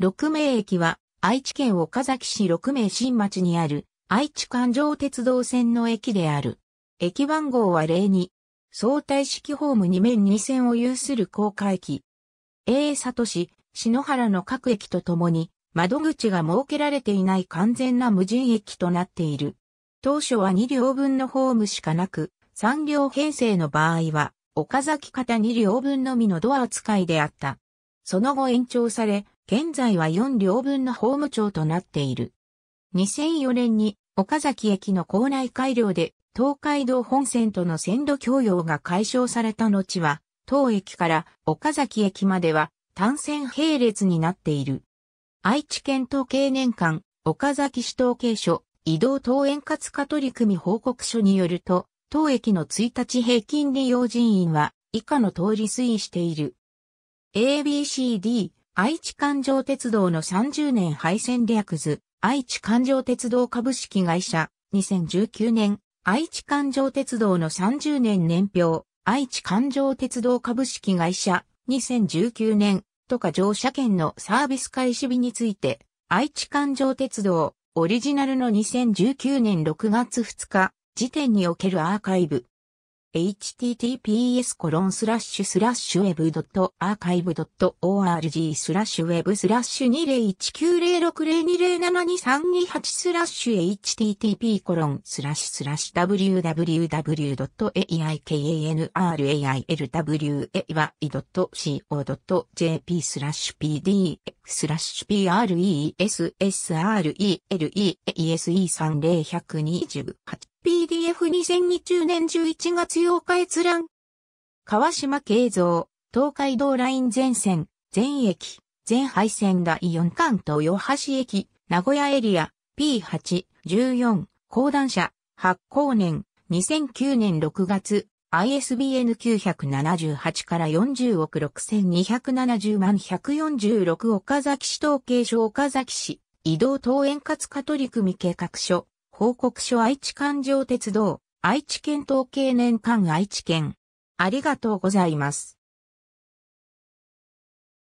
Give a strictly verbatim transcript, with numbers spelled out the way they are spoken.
鹿鳴駅は愛知県岡崎市鹿鳴新町にある愛知環状鉄道線の駅である。駅番号はゼロに、相対式ホームに面に線を有する高架駅。永江里市、篠原の各駅とともに窓口が設けられていない完全な無人駅となっている。当初はに両分のホームしかなく、さん両編成の場合は岡崎方に両分のみのドア扱いであった。その後延長され、現在はよん両分のホーム長となっている。にせんよねんに岡崎駅の構内改良で東海道本線との線路共用が解消された後は、当駅から岡崎駅までは単線並列になっている。愛知県統計年間岡崎市統計所移動等円滑化取組報告書によると、当駅のいちにち平均利用人員は以下の通り推移している。エービーシーディー 愛知環状鉄道のさんじゅうねん配線略図愛知環状鉄道株式会社にせんじゅうきゅうねん愛知環状鉄道のさんじゅうねん年表愛知環状鉄道株式会社にせんじゅうきゅうねんとか乗車券のサービス開始日について愛知環状鉄道オリジナルのにせんじゅうきゅうねんろくがつふつか時点におけるアーカイブエイチティーティーピーエスコロンスラッシュスラッシュウェブドットアーカイブドットオーアールジースラッシュウェブスラッシュに ゼロいちきゅうゼロろくゼロにゼロななさんにはちスラッシュエイチティーティーピーコロンスラッシュスラッシュダブリューダブリューダブリュードットエーアイケーエヌアールエーアイエルダブリューエーワイドットシーオードットジェーピースラッシュピーディーエフ にせんにじゅうねんじゅういちがつようか閲覧川島慶三、東海道ライン全線、全駅、全配線だいよん関東豊橋駅、名古屋エリア、ピーはち、じゅうよん、講談社、発行年、にせんきゅうねんろくがつ、アイエスビーエヌ きゅうななはちからよんじゅうおくろくせんにひゃくななじゅうまんひゃくよんじゅうろく岡崎市統計所岡崎市、移動等円滑化取組計画書、報告書愛知環状鉄道、愛知県統計年間愛知県。ありがとうございます。